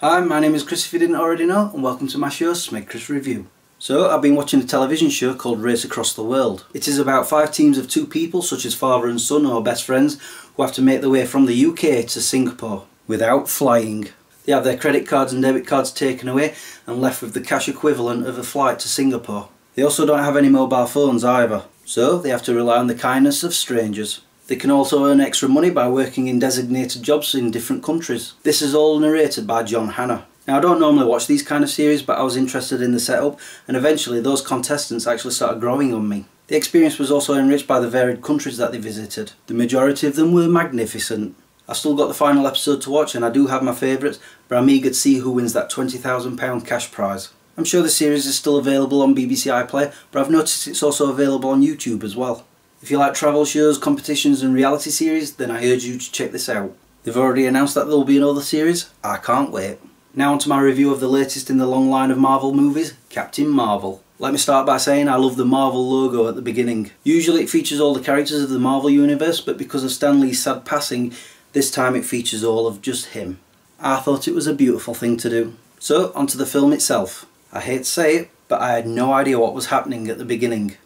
Hi, my name is Chris, if you didn't already know, and welcome to my show, SmegChris Review. So, I've been watching a television show called Race Across the World. It is about 5 teams of 2 people, such as father and son or best friends, who have to make their way from the UK to Singapore without flying. They have their credit cards and debit cards taken away and left with the cash equivalent of a flight to Singapore. They also don't have any mobile phones either, so they have to rely on the kindness of strangers. They can also earn extra money by working in designated jobs in different countries. This is all narrated by John Hanna. Now, I don't normally watch these kind of series, but I was interested in the setup, and eventually those contestants actually started growing on me. The experience was also enriched by the varied countries that they visited. The majority of them were magnificent. I've still got the final episode to watch, and I do have my favourites, but I'm eager to see who wins that £20,000 cash prize. I'm sure the series is still available on BBC iPlayer, but I've noticed it's also available on YouTube as well. If you like travel shows, competitions and reality series, then I urge you to check this out. They've already announced that there will be another series. I can't wait. Now onto my review of the latest in the long line of Marvel movies, Captain Marvel. Let me start by saying I love the Marvel logo at the beginning. Usually it features all the characters of the Marvel universe, but because of Stan Lee's sad passing, this time it features all of just him. I thought it was a beautiful thing to do. So onto the film itself. I hate to say it, but I had no idea what was happening at the beginning.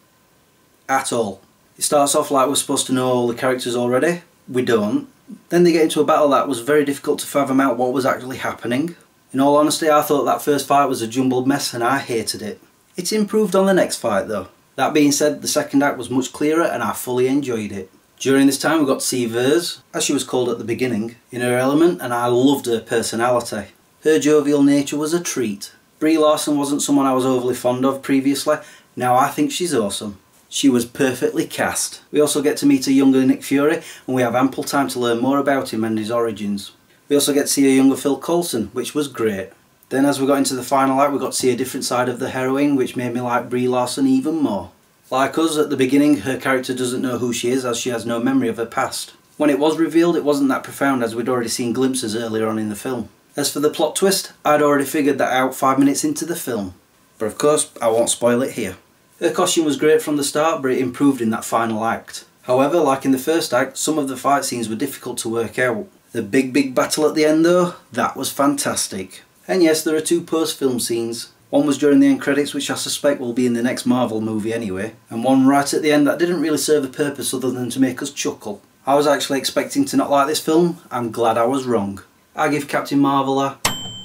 At all. It starts off like we're supposed to know all the characters already. We don't. Then they get into a battle that was very difficult to fathom out what was actually happening. In all honesty, I thought that first fight was a jumbled mess and I hated it. It improved on the next fight though. That being said, the second act was much clearer and I fully enjoyed it. During this time we got to see Vers, as she was called at the beginning, in her element, and I loved her personality. Her jovial nature was a treat. Brie Larson wasn't someone I was overly fond of previously. Now I think she's awesome. She was perfectly cast. We also get to meet a younger Nick Fury, and we have ample time to learn more about him and his origins. We also get to see a younger Phil Coulson, which was great. Then as we got into the final act, we got to see a different side of the heroine, which made me like Brie Larson even more. Like us, at the beginning, her character doesn't know who she is as she has no memory of her past. When it was revealed, it wasn't that profound as we'd already seen glimpses earlier on in the film. As for the plot twist, I'd already figured that out 5 minutes into the film. But of course, I won't spoil it here. Her costume was great from the start, but it improved in that final act. However, like in the first act, some of the fight scenes were difficult to work out. The big battle at the end though, that was fantastic. And yes, there are 2 post-film scenes. One was during the end credits, which I suspect will be in the next Marvel movie anyway. And one right at the end that didn't really serve a purpose other than to make us chuckle. I was actually expecting to not like this film. I'm glad I was wrong. I give Captain Marvel a...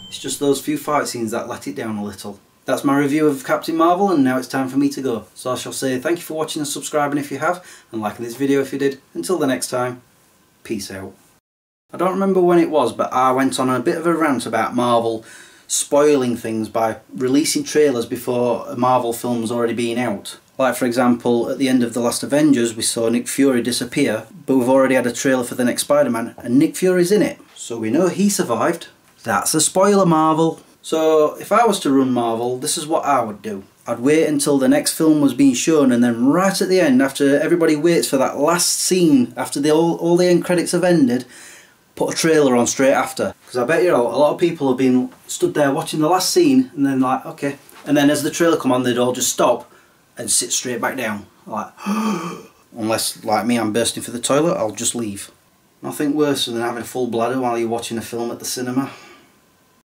It's just those few fight scenes that let it down a little. That's my review of Captain Marvel, and now it's time for me to go. So I shall say thank you for watching and subscribing if you have, and liking this video if you did. Until the next time, peace out. I don't remember when it was, but I went on a bit of a rant about Marvel spoiling things by releasing trailers before a Marvel film's already been out. Like for example, at the end of The Last Avengers we saw Nick Fury disappear, but we've already had a trailer for the next Spider-Man, and Nick Fury's in it. So we know he survived. That's a spoiler, Marvel. So, if I was to run Marvel, this is what I would do. I'd wait until the next film was being shown, and then right at the end, after everybody waits for that last scene, after all the end credits have ended, put a trailer on straight after. Because I bet you know, a lot of people have been stood there watching the last scene, and then like, okay. And then as the trailer come on, they'd all just stop and sit straight back down. Like, unless, like me, I'm bursting for the toilet, I'll just leave. Nothing worse than having a full bladder while you're watching a film at the cinema.